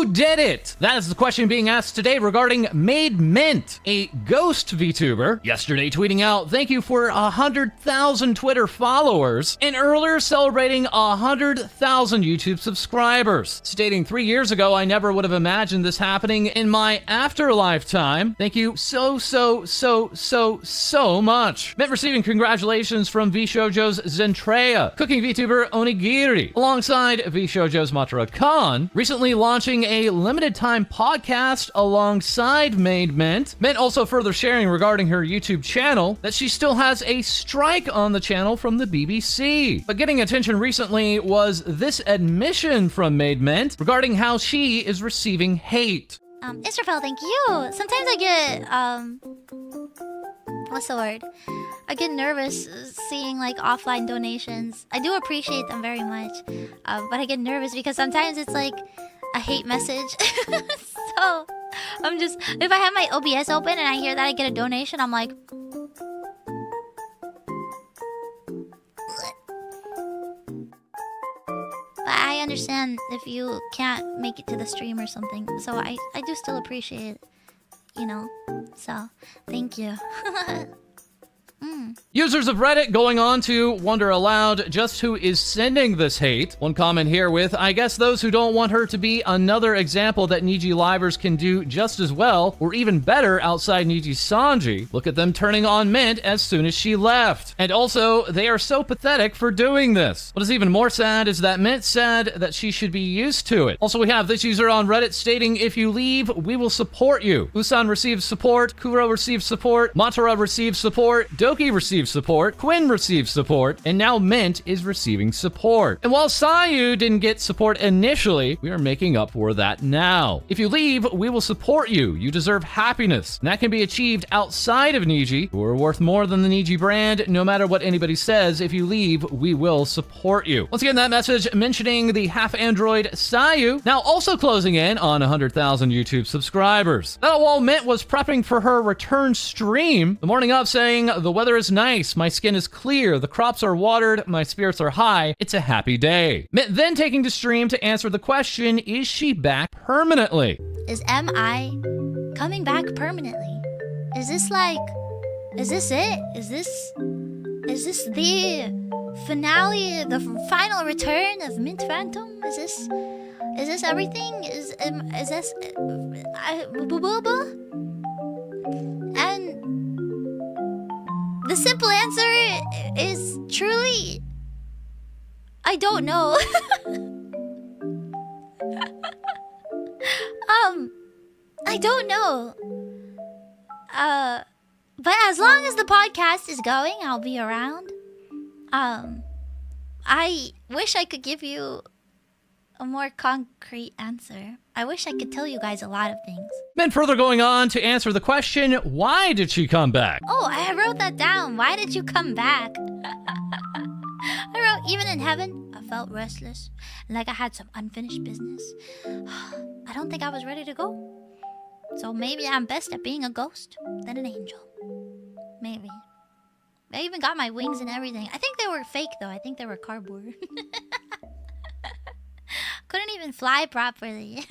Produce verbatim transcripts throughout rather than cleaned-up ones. Who did it? That is the question being asked today regarding Maid Mint, a ghost VTuber, yesterday tweeting out, thank you for one hundred thousand Twitter followers, and earlier celebrating one hundred thousand YouTube subscribers, stating three years ago, I never would have imagined this happening in my afterlife time. Thank you so, so, so, so, so much. Mint receiving congratulations from V Shoujo's Zentreya, cooking VTuber Onigiri, alongside V Shoujo's MataraKan, recently launching a limited time podcast alongside Maid Mint. Mint also further sharing regarding her YouTube channel that she still has a strike on the channel from the B B C. But getting attention recently was this admission from Maid Mint regarding how she is receiving hate. Um, Israfel, thank you. Sometimes I get, um, what's the word? I get nervous seeing like offline donations. I do appreciate them very much, um, but I get nervous because sometimes it's like a hate message. So I'm just, if I have my O B S open and I hear that I get a donation, I'm like, I understand if you can't make it to the stream or something, so I, I do still appreciate it, you know, so thank you. Mm. Users of Reddit going on to wonder aloud just who is sending this hate. One comment here with, I guess those who don't want her to be another example that Niji Livers can do just as well, or even better outside Niji Sanji. Look at them turning on Mint as soon as she left. And also, they are so pathetic for doing this. What is even more sad is that Mint said that she should be used to it. Also, we have this user on Reddit stating, if you leave, we will support you. Usan receives support, Kuro receives support, Matara receives support, Doki receives support, Quinn receives support, and now Mint is receiving support. And while Sayu didn't get support initially, we are making up for that now. If you leave, we will support you. You deserve happiness. And that can be achieved outside of Niji, who are worth more than the Niji brand. No matter what anybody says, if you leave, we will support you. Once again, that message mentioning the half-android Sayu, now also closing in on one hundred thousand YouTube subscribers. Now, while Mint was prepping for her return stream, the morning of saying, the weather is nice, my skin is clear, the crops are watered, my spirits are high, it's a happy day. Mint then taking to stream to answer the question, is she back permanently? Is M I coming back permanently? Is this like, is this it? Is this, is this the finale, the final return of Mint Phantom? Is this, is this everything? Is, is this, I, boo boo boo? And the simple answer is truly, I don't know. um, I don't know. Uh, but as long as the podcast is going, I'll be around. Um, I wish I could give you a more concrete answer. I wish I could tell you guys a lot of things. Then further going on to answer the question, why did she come back? Oh, I wrote that down. Why did you come back? I wrote, even in heaven, I felt restless, like I had some unfinished business. I don't think I was ready to go. So maybe I'm best at being a ghost than an angel. Maybe. I even got my wings and everything. I think they were fake though. I think they were cardboard. Couldn't even fly properly.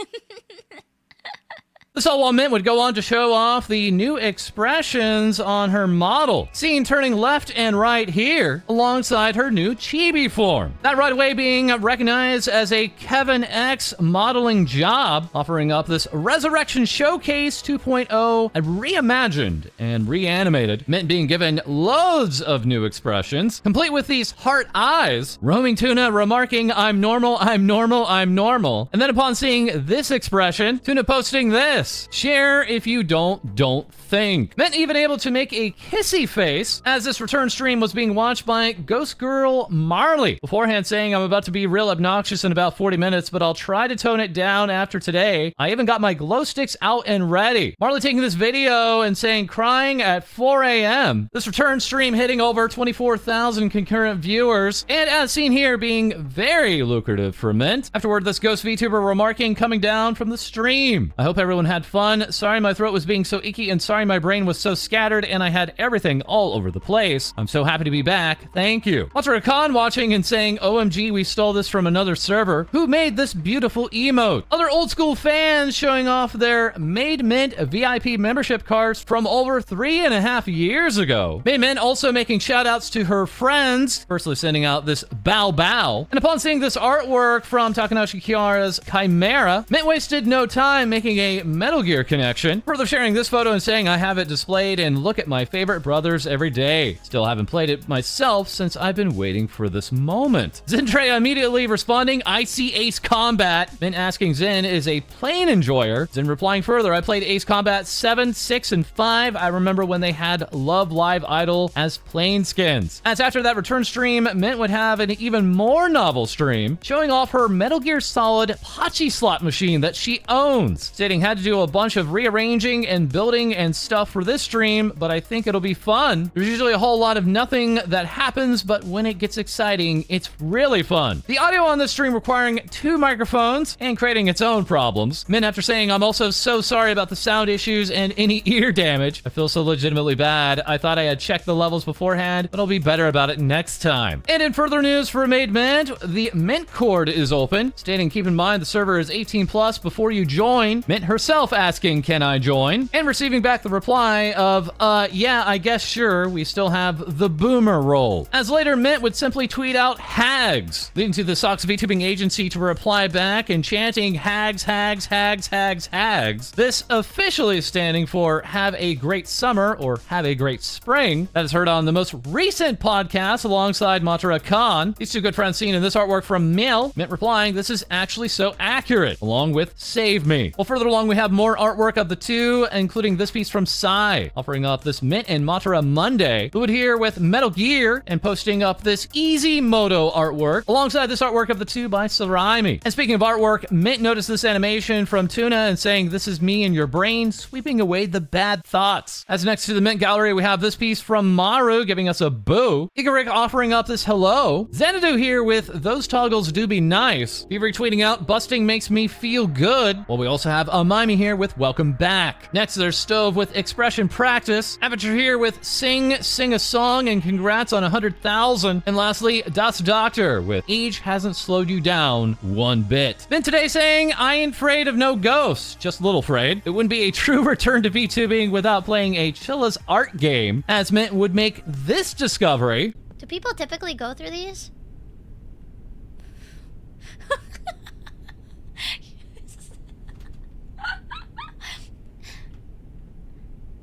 This all while Mint would go on to show off the new expressions on her model, seen turning left and right here alongside her new chibi form. That right away being recognized as a Kevin X modeling job, offering up this Resurrection Showcase two point oh and reimagined and reanimated. Mint being given loads of new expressions, complete with these heart eyes. Roaming Tuna remarking, I'm normal, I'm normal, I'm normal. And then upon seeing this expression, Tuna posting this. Share if you don't, don't think. Mint even able to make a kissy face as this return stream was being watched by Ghost Girl Marley. Beforehand saying, I'm about to be real obnoxious in about forty minutes, but I'll try to tone it down after today. I even got my glow sticks out and ready. Marley taking this video and saying, crying at four A M This return stream hitting over twenty-four thousand concurrent viewers, and as seen here being very lucrative for Mint. Afterward, this Ghost VTuber remarking, coming down from the stream. I hope everyone had had fun. Sorry my throat was being so icky, and sorry my brain was so scattered and I had everything all over the place. I'm so happy to be back. Thank you. MataraKan watching and saying, O M G, we stole this from another server. Who made this beautiful emote? Other old school fans showing off their Maid Mint V I P membership cards from over three and a half years ago. Maid Mint also making shout outs to her friends, personally sending out this bow bow. And upon seeing this artwork from Takanoshi Kiara's Chimera, Mint wasted no time making a Metal Gear connection, further sharing this photo and saying, I have it displayed and look at my favorite brothers every day. Still haven't played it myself since I've been waiting for this moment. Zentreya immediately responding, I see Ace Combat. Mint asking Zen is a plain enjoyer. Zen replying further, I played Ace Combat seven, six, and five. I remember when they had Love Live Idol as plain skins. As after that return stream, Mint would have an even more novel stream, showing off her Metal Gear Solid Pachi slot machine that she owns, stating had to do a bunch of rearranging and building and stuff for this stream, but I think it'll be fun. There's usually a whole lot of nothing that happens, but when it gets exciting, it's really fun. The audio on this stream requiring two microphones and creating its own problems. Mint after saying, I'm also so sorry about the sound issues and any ear damage. I feel so legitimately bad. I thought I had checked the levels beforehand, but I'll be better about it next time. And in further news for Maid Mint, the Mint Cord is open, stating keep in mind the server is eighteen plus before you join. Mint herself asking, can I join? And receiving back the reply of, uh, yeah, I guess sure. We still have the boomer role. As later Mint would simply tweet out hags, leading to the Socks VTubing agency to reply back and chanting hags, hags, hags, hags, hags. This officially standing for have a great summer or have a great spring. That is heard on the most recent podcast alongside MataraKan. These two good friends seen in this artwork from Mel. Mint replying, this is actually so accurate, along with save me. Well, further along, we have more artwork of the two, including this piece from Psy, offering up this Mint and Matara Monday, who would here with Metal Gear and posting up this Easy Moto artwork alongside this artwork of the two by Saraemi. And speaking of artwork, Mint noticed this animation from Tuna and saying, this is me in your brain, sweeping away the bad thoughts. As next to the Mint gallery, we have this piece from Maru giving us a boo. Egerik offering up this hello. Xanadu here with those toggles do be nice. Fever tweeting out, busting makes me feel good. Well, we also have Amami here with welcome back. Next, there's Stove with expression practice. Aperture here with sing, sing a song, and congrats on one hundred thousand. And lastly, Das Doctor with age hasn't slowed you down one bit. Mint today saying, I ain't afraid of no ghosts, just a little afraid. It wouldn't be a true return to VTubing without playing a Chilla's art game, as Mint would make this discovery. Do people typically go through these?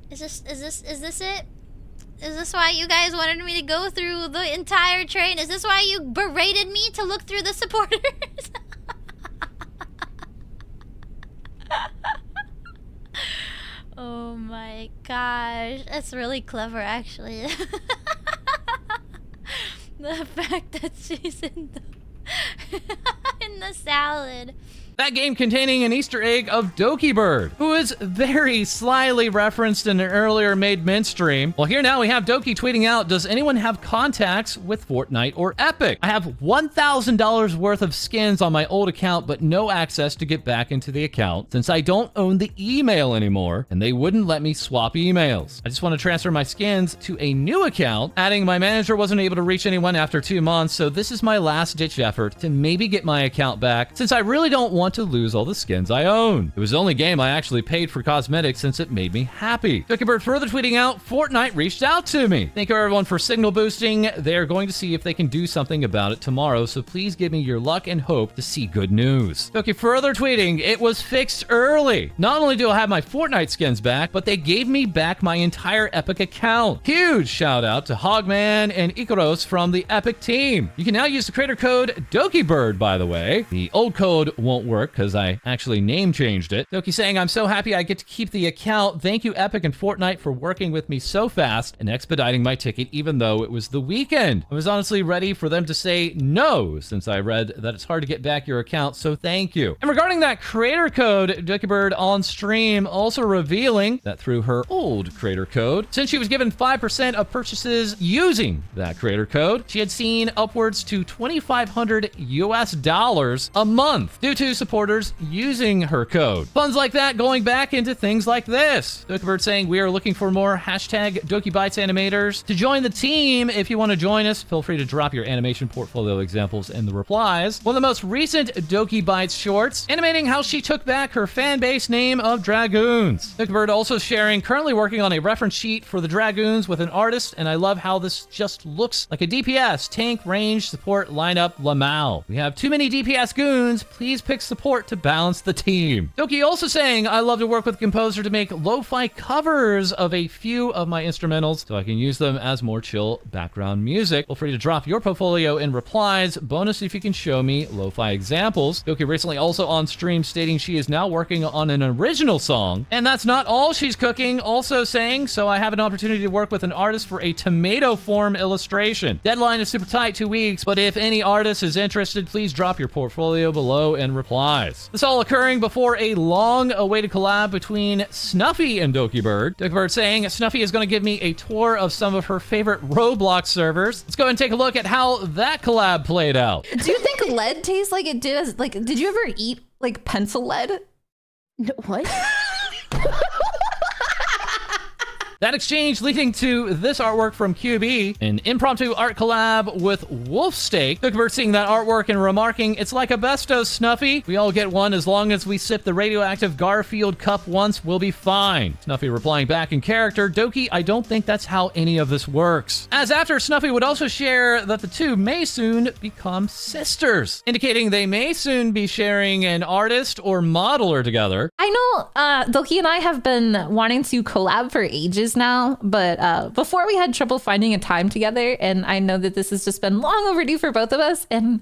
Is this, is this, is this it? Is this why you guys wanted me to go through the entire train? Is this why you berated me to look through the supporters? Oh my gosh. That's really clever, actually. The fact that she's in the, in the salad. That game containing an Easter egg of Doki Bird, who is very slyly referenced in an earlier Maid Mint stream. Well, here now we have Doki tweeting out, does anyone have contacts with Fortnite or Epic? I have one thousand dollars worth of skins on my old account, but no access to get back into the account since I don't own the email anymore and they wouldn't let me swap emails. I just want to transfer my skins to a new account, adding my manager wasn't able to reach anyone after two months, so this is my last ditch effort to maybe get my account back since I really don't want to lose all the skins I own. It was the only game I actually paid for cosmetics since it made me happy. Doki Bird further tweeting out, Fortnite reached out to me. Thank you everyone for signal boosting. They're going to see if they can do something about it tomorrow, so please give me your luck and hope to see good news. Doki further tweeting, it was fixed early. Not only do I have my Fortnite skins back, but they gave me back my entire Epic account. Huge shout out to Hogman and Ikaros from the Epic team. You can now use the creator code Doki Bird, by the way. The old code won't work because I actually name changed it. Doki saying, I'm so happy I get to keep the account. Thank you, Epic and Fortnite, for working with me so fast and expediting my ticket, even though it was the weekend. I was honestly ready for them to say no, since I read that it's hard to get back your account, so thank you. And regarding that creator code, Doki Bird on stream also revealing that through her old creator code, since she was given five percent of purchases using that creator code, she had seen upwards to twenty-five hundred U S dollars a month due to support supporters using her code. Funds like that going back into things like this. Doki Bird saying, we are looking for more hashtag DokiBytes animators to join the team. If you want to join us, feel free to drop your animation portfolio examples in the replies. One of the most recent DokiBytes shorts, animating how she took back her fan base name of Dragoons. Doki Bird also sharing, currently working on a reference sheet for the Dragoons with an artist, and I love how this just looks like a D P S, tank, range, support, lineup, Lamau. We have too many D P S goons, please pick support to balance the team. Doki also saying, I love to work with composer to make lo-fi covers of a few of my instrumentals so I can use them as more chill background music. Feel free to drop your portfolio in replies, bonus if you can show me lo-fi examples. Doki recently also on stream stating she is now working on an original song, and that's not all she's cooking, also saying, so I have an opportunity to work with an artist for a tomato form illustration. Deadline is super tight, two weeks, but if any artist is interested, please drop your portfolio below in replies. This all occurring before a long-awaited collab between Snuffy and Doki Bird. Doki Bird saying, Snuffy is going to give me a tour of some of her favorite Roblox servers. Let's go ahead and take a look at how that collab played out. Do you think lead tastes like it did? As, like, did you ever eat like pencil lead? No, what? That exchange leading to this artwork from Q B, an impromptu art collab with Wolfsteak. Doki Bird seeing that artwork and remarking, it's like a Besto, Snuffy. We all get one as long as we sip the radioactive Garfield cup once, we'll be fine. Snuffy replying back in character, Doki, I don't think that's how any of this works. As after, Snuffy would also share that the two may soon become sisters, indicating they may soon be sharing an artist or modeler together. I know uh, Doki and I have been wanting to collab for ages now, but uh, before we had trouble finding a time together, and I know that this has just been long overdue for both of us, and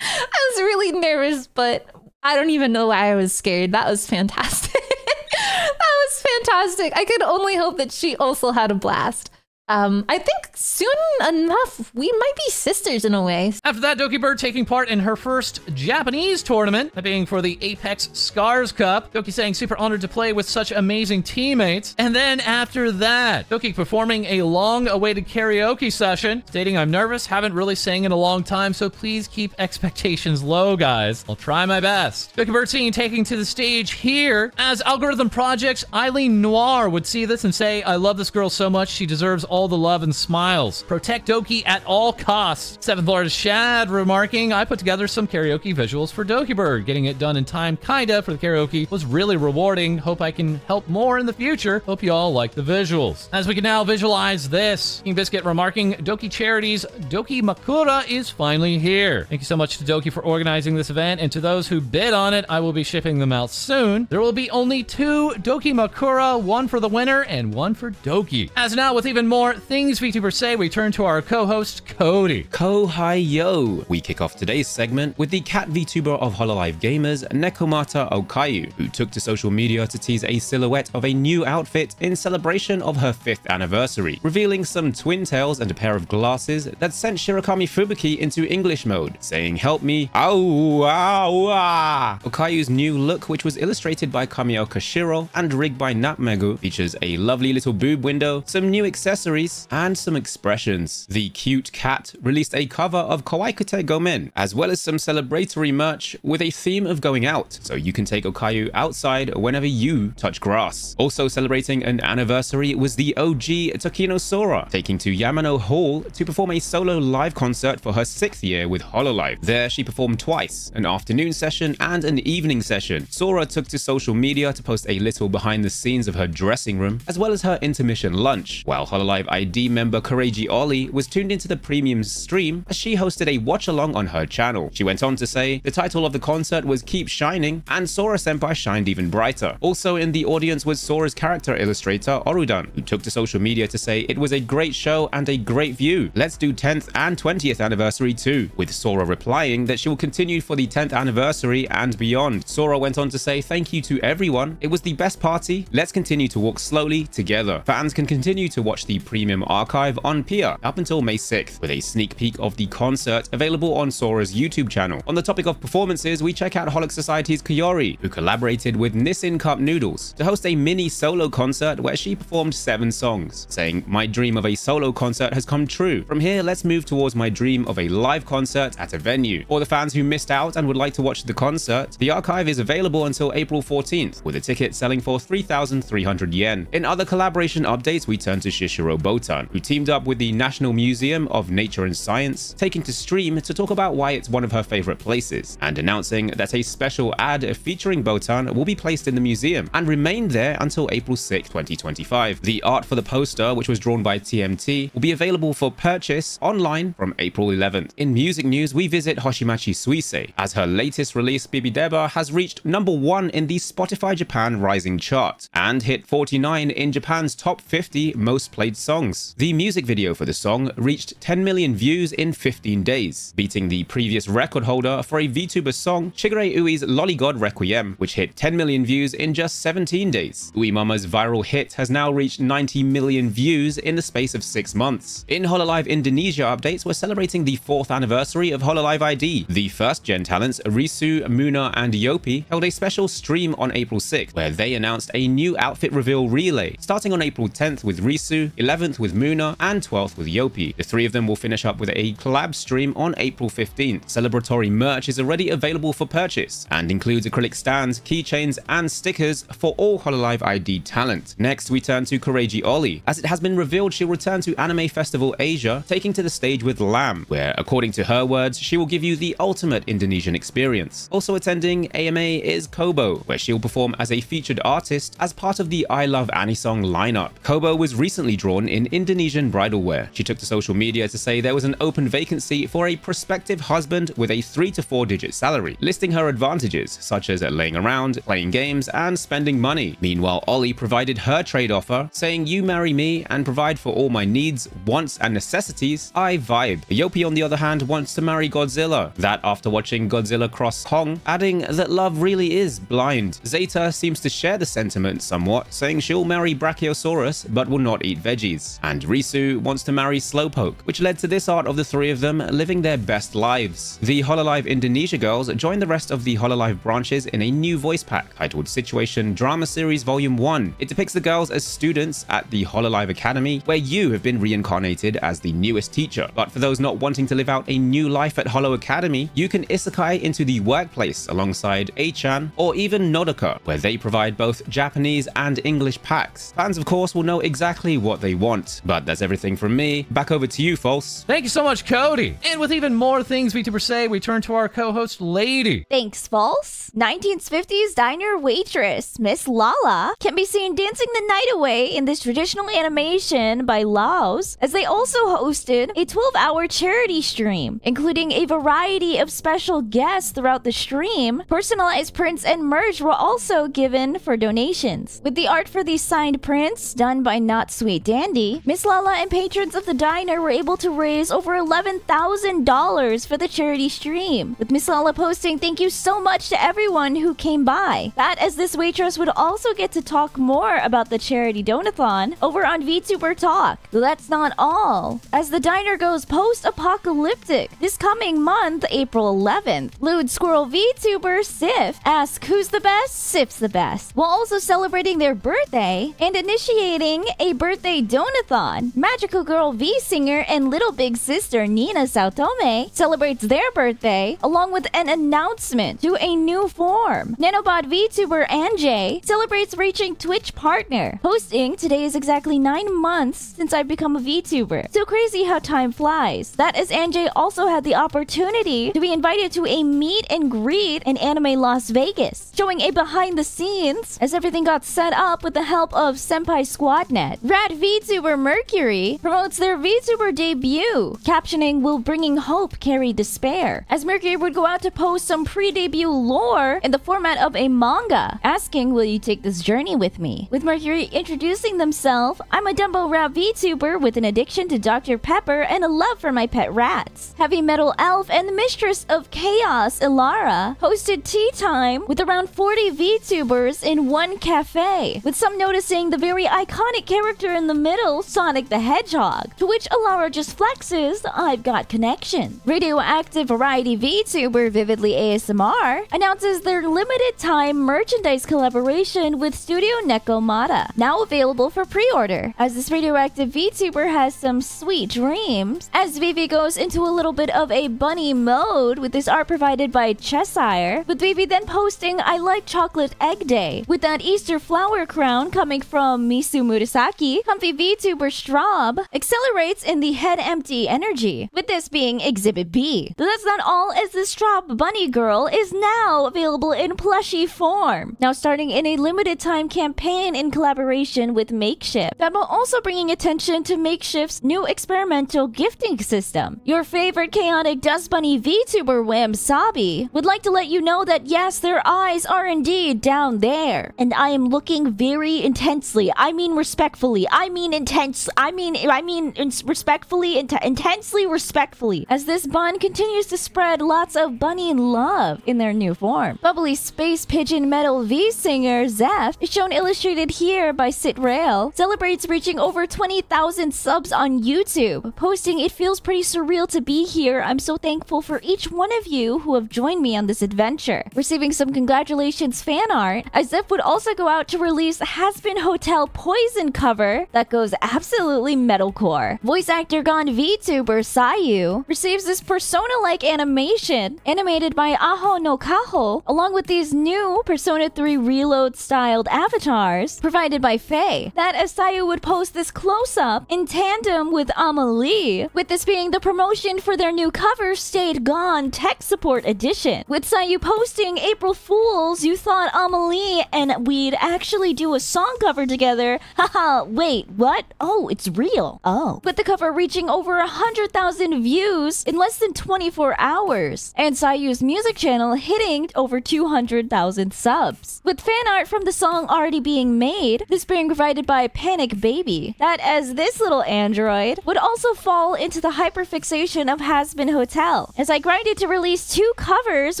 I was really nervous, but I don't even know why I was scared. That was fantastic. That was fantastic. I could only hope that she also had a blast. Um, I think soon enough, we might be sisters in a way. After that, Doki Bird taking part in her first Japanese tournament, that being for the Apex Scars Cup. Doki saying super honored to play with such amazing teammates. And then after that, Doki performing a long-awaited karaoke session, stating I'm nervous, haven't really sang in a long time, so please keep expectations low, guys. I'll try my best. Doki Bird seeing taking to the stage here as Algorithm Project's Eileen Noir would see this and say, I love this girl so much, she deserves all All the love and smiles. Protect Doki at all costs. Seventh Lord Shad remarking, I put together some karaoke visuals for Doki Bird. Getting it done in time, kinda, for the karaoke was really rewarding. Hope I can help more in the future. Hope you all like the visuals. As we can now visualize this, King Biscuit remarking, Doki Charity's Doki Makura is finally here. Thank you so much to Doki for organizing this event, and to those who bid on it, I will be shipping them out soon. There will be only two Doki Makura, one for the winner and one for Doki. As now, with even more things VTubers say, we turn to our co-host Cody. Ko hi yo. We kick off today's segment with the cat VTuber of Hololive Gamers, Nekomata Okayu, who took to social media to tease a silhouette of a new outfit in celebration of her fifth anniversary, revealing some twin tails and a pair of glasses that sent Shirakami Fubuki into English mode, saying help me, ow, ow, ah. Okayu's new look, which was illustrated by Kamioka Shiro and rigged by Natmegu, features a lovely little boob window, some new accessories, and some expressions. The cute cat released a cover of Kawaikute Gomen, as well as some celebratory merch with a theme of going out, so you can take Okayu outside whenever you touch grass. Also celebrating an anniversary was the O G Tokino Sora, taking to Yamano Hall to perform a solo live concert for her sixth year with Hololive. There she performed twice, an afternoon session and an evening session. Sora took to social media to post a little behind the scenes of her dressing room, as well as her intermission lunch, while Hololive I D member Kureiji Ollie was tuned into the premium stream as she hosted a watch-along on her channel. She went on to say, the title of the concert was Keep Shining, and Sora-senpai shined even brighter. Also in the audience was Sora's character illustrator, Orudan, who took to social media to say, it was a great show and a great view. Let's do tenth and twentieth anniversary too, with Sora replying that she will continue for the tenth anniversary and beyond. Sora went on to say, thank you to everyone. It was the best party. Let's continue to walk slowly together. Fans can continue to watch the Premium Archive on P I A up until May sixth, with a sneak peek of the concert available on Sora's YouTube channel. On the topic of performances, we check out Holic Society's Kyori, who collaborated with Nissin Cup Noodles to host a mini solo concert where she performed seven songs, saying, "My dream of a solo concert has come true. From here, let's move towards my dream of a live concert at a venue." For the fans who missed out and would like to watch the concert, the archive is available until April fourteenth, with a ticket selling for three thousand three hundred yen. In other collaboration updates, we turn to Shishiro Botan, who teamed up with the National Museum of Nature and Science, taking to stream to talk about why it's one of her favorite places, and announcing that a special ad featuring Botan will be placed in the museum and remain there until April sixth, twenty twenty-five. The art for the poster, which was drawn by T M T, will be available for purchase online from April eleventh. In music news, we visit Hoshimachi Suisei, as her latest release, Bibideba, has reached number one in the Spotify Japan Rising chart and hit forty-nine in Japan's top fifty most played songs. The music video for the song reached ten million views in fifteen days, beating the previous record holder for a VTuber song, Shigure Ui's Loligod Requiem, which hit ten million views in just seventeen days. Uemama's viral hit has now reached ninety million views in the space of six months. In Hololive Indonesia updates, we're celebrating the fourth anniversary of Hololive I D. The first gen talents, Risu, Muna, and Yopi, held a special stream on April sixth, where they announced a new outfit reveal relay, starting on April tenth with Risu, eleventh with Muna, and twelfth with Yopi. The three of them will finish up with a collab stream on April fifteenth. Celebratory merch is already available for purchase and includes acrylic stands, keychains, and stickers for all Hololive I D talent. Next, we turn to Kureiji Ollie, as it has been revealed she'll return to Anime Festival Asia, taking to the stage with Lamb, where, according to her words, she will give you the ultimate Indonesian experience. Also attending A M A is Kobo, where she'll perform as a featured artist as part of the I Love Anisong lineup. Kobo was recently drawn in Indonesian bridal wear. She took to social media to say there was an open vacancy for a prospective husband with a three to four digit salary, listing her advantages such as laying around, playing games, and spending money. Meanwhile, Ollie provided her trade offer, saying, "You marry me and provide for all my needs, wants, and necessities. I vibe." Yopi, on the other hand, wants to marry Godzilla. That after watching Godzilla Cross Kong, adding that love really is blind. Zeta seems to share the sentiment somewhat, saying she'll marry Brachiosaurus but will not eat veggies. And Risu wants to marry Slowpoke, which led to this art of the three of them living their best lives. The Hololive Indonesia girls join the rest of the Hololive branches in a new voice pack titled Situation Drama Series Volume one. It depicts the girls as students at the Hololive Academy, where you have been reincarnated as the newest teacher. But for those not wanting to live out a new life at Holo Academy, you can isekai into the workplace alongside A-chan or even Nodoka, where they provide both Japanese and English packs. Fans, of course, will know exactly what they want. But that's everything from me. Back over to you, False. Thank you so much, Cody. And with even more things VTubers say, we turn to our co-host, Lady. Thanks, False. nineteen fifties diner waitress, Miss Lala, can be seen dancing the night away in this traditional animation by Laos, as they also hosted a twelve hour charity stream, including a variety of special guests throughout the stream. Personalized prints and merch were also given for donations, with the art for these signed prints done by Not Sweet Dandy. Miss Lala and patrons of the diner were able to raise over eleven thousand dollars for the charity stream, with Miss Lala posting, "Thank you so much to everyone who came by." That, as this waitress would also get to talk more about the charity donathon over on VTuber Talk. Though that's not all, as the diner goes post-apocalyptic. This coming month, April eleventh, lewd squirrel VTuber Sif asks, "Who's the best? Sif's the best," while also celebrating their birthday and initiating a birthday donathon. Magical Girl V Singer and Little Big Sister Nina Saotome celebrates their birthday along with an announcement to a new form. Nanobot VTuber Anjay celebrates reaching Twitch partner, posting, "Today is exactly nine months since I've become a VTuber. So crazy how time flies." That is, Anjay also had the opportunity to be invited to a meet and greet in Anime Las Vegas, showing a behind the scenes as everything got set up with the help of Senpai Squadnet. Rad VTuber Mercury promotes their VTuber debut, captioning, "Will bringing hope carry despair?" As Mercury would go out to post some pre-debut lore in the format of a manga, asking, "Will you take this journey with me?" With Mercury introducing themselves, "I'm a Dumbo Rat VTuber with an addiction to Doctor Pepper and a love for my pet rats." Heavy Metal Elf and the Mistress of Chaos, Ilara, hosted tea time with around forty VTubers in one cafe, with some noticing the very iconic character in the middle little Sonic the Hedgehog, to which Alara just flexes, I've got connection. Radioactive variety VTuber Vividly A S M R announces their limited time merchandise collaboration with Studio Nekomata, now available for pre-order, as this radioactive VTuber has some sweet dreams. As Vivi goes into a little bit of a bunny mode with this art provided by Cheshire, with Vivi then posting I like chocolate egg day, with that Easter flower crown coming from Misu Murasaki. Comfy VTuber Straub accelerates in the head empty energy, with this being Exhibit B. But that's not all, as the Straub bunny girl is now available in plushy form, now starting in a limited time campaign in collaboration with Makeshift, that will also bringing attention to Makeshift's new experimental gifting system. Your favorite chaotic dust bunny VTuber Wham Sabi would like to let you know that yes, their eyes are indeed down there, and I am looking very intensely, I mean respectfully, I mean intense, I mean, I mean respectfully, int intensely respectfully, as this bond continues to spread lots of bunny love in their new form. Bubbly space pigeon metal V singer Zeph is shown illustrated here by SitRail, celebrates reaching over twenty thousand subs on YouTube, posting, it feels pretty surreal to be here, I'm so thankful for each one of you who have joined me on this adventure. Receiving some congratulations fan art, as Zeph would also go out to release Has-Been Hotel Poison cover that goes absolutely metalcore. Voice actor gone VTuber Sayu receives this Persona-like animation animated by Aho no Kaho, along with these new Persona three Reload styled avatars provided by Faye, that as Sayu would post this close-up in tandem with Amalie, with this being the promotion for their new cover Stayed Gone Tech Support Edition, with Sayu posting April Fools, you thought Amalie and we'd actually do a song cover together, haha, wait, what? Oh, it's real. Oh. With the cover reaching over one hundred thousand views in less than twenty-four hours, and Sayu's music channel hitting over two hundred thousand subs. With fan art from the song already being made, this being provided by Panic Baby, that as this little android would also fall into the hyperfixation of Has-Been Hotel, as I grinded to release two covers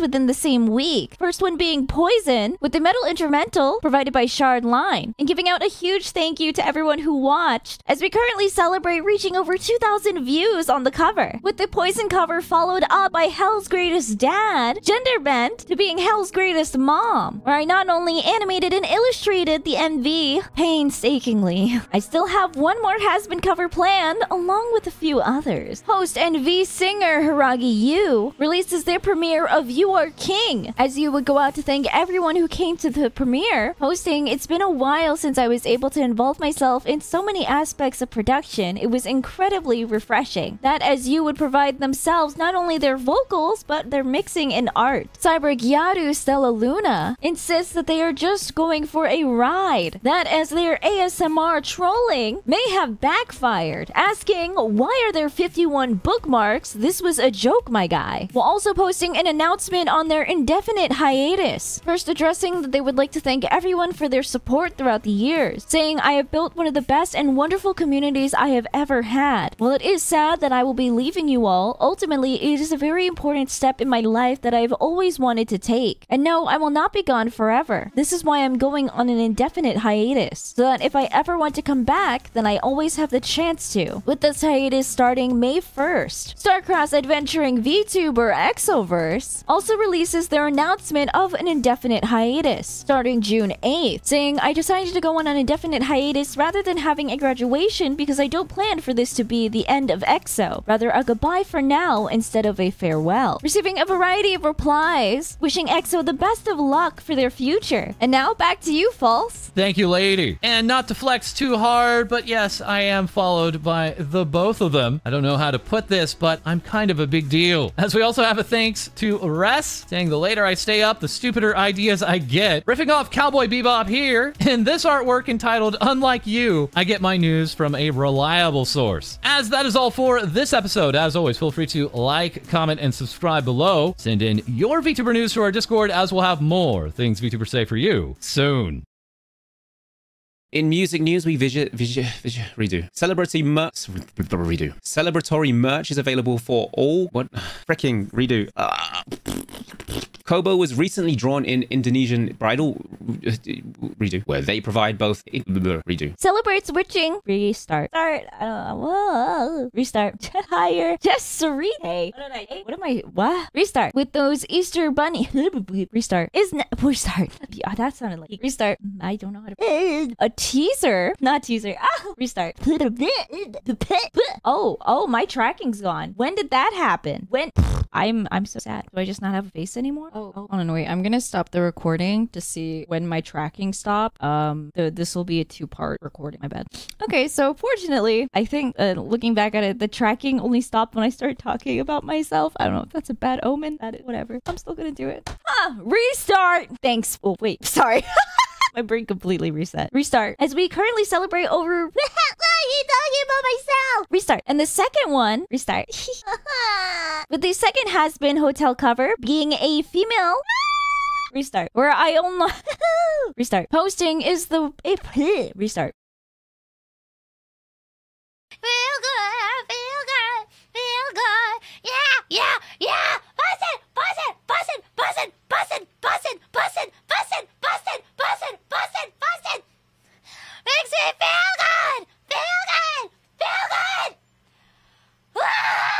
within the same week. First one being Poison, with the metal instrumental provided by Shard Line, and giving out a huge thank you to everyone who watched, as we currently celebrate reaching over two thousand views on the cover, with the Poison cover followed up by Hell's Greatest Dad, gender bent to being Hell's Greatest Mom, where I not only animated and illustrated the M V painstakingly, I still have one more Has-Been cover planned, along with a few others. Host and V singer Hiragi Yu releases their premiere of You Are King, as you would go out to thank everyone who came to the premiere, posting, it's been a while since I was able to involve myself in so many aspects of production, it was incredibly refreshing. That as you would provide themselves not only their vocals, but their mixing and art. Cyber Gyaru Stella Luna insists that they are just going for a ride, that as their A S M R trolling may have backfired, asking, why are there fifty-one bookmarks? This was a joke, my guy. While also posting an announcement on their indefinite hiatus, first addressing that they would like to thank everyone for their support throughout the years, saying, I have built one of the best and wonderful communities I have ever had. While it is sad that I will be leaving you all, ultimately it is a very important step in my life that I have always wanted to take. And no, I will not be gone forever. This is why I'm going on an indefinite hiatus, so that if I ever want to come back, then I always have the chance to. With this hiatus starting May first, Starcross Adventuring VTuber Exoverse also releases their announcement of an indefinite hiatus starting June eighth, saying, I decided to go on an indefinite hiatus rather than having a graduation because I don't plan for this to be the end of EXO, rather a goodbye for now instead of a farewell. Receiving a variety of replies, wishing EXO the best of luck for their future. And now back to you, False. Thank you, lady. And not to flex too hard, but yes, I am followed by the both of them. I don't know how to put this, but I'm kind of a big deal. As we also have a thanks to Rest, saying the later I stay up, the stupider ideas I get. Riffing off Cowboy Bebop here, in this artwork entitled Unlike You, I get my news from a reliable source. As that is all for this episode, as always, feel free to like, comment, and subscribe below. Send in your VTuber news to our Discord, as we'll have more things VTubers say for you soon. In music news, we visit, visit, visit, redo. Celebrity merch, redo. Celebratory merch is available for all, what, freaking redo. Uh. Kobo was recently drawn in Indonesian bridal redo, where they provide both redo. Celebrate switching. Restart. Start. I don't know. Whoa. Restart. Higher. Just Serene. What did I hate? What am I? What? Restart. With those Easter bunny. Restart. Isn't restart? Oh, that sounded like restart. I don't know how to. A teaser. Not teaser. Ah. Restart. Oh. Oh. My tracking's gone. When did that happen? When? I'm I'm so sad. Do I just not have a face anymore? Oh, oh. Hold on, wait. I'm gonna stop the recording to see when my tracking stopped. Um, the, this will be a two-part recording. My bad. Okay, so fortunately, I think uh, looking back at it, the tracking only stopped when I started talking about myself. I don't know if that's a bad omen. That is, whatever. I'm still gonna do it. Ah, restart. Thanks. Oh wait, sorry. My brain completely reset. Restart. As we currently celebrate over. What are you talking about myself? Restart. And the second one. Restart. With the second has been hotel cover being a female. Restart. Where I only restart. Posting is the restart. Feel good. Feel good. Feel good. Yeah. Yeah.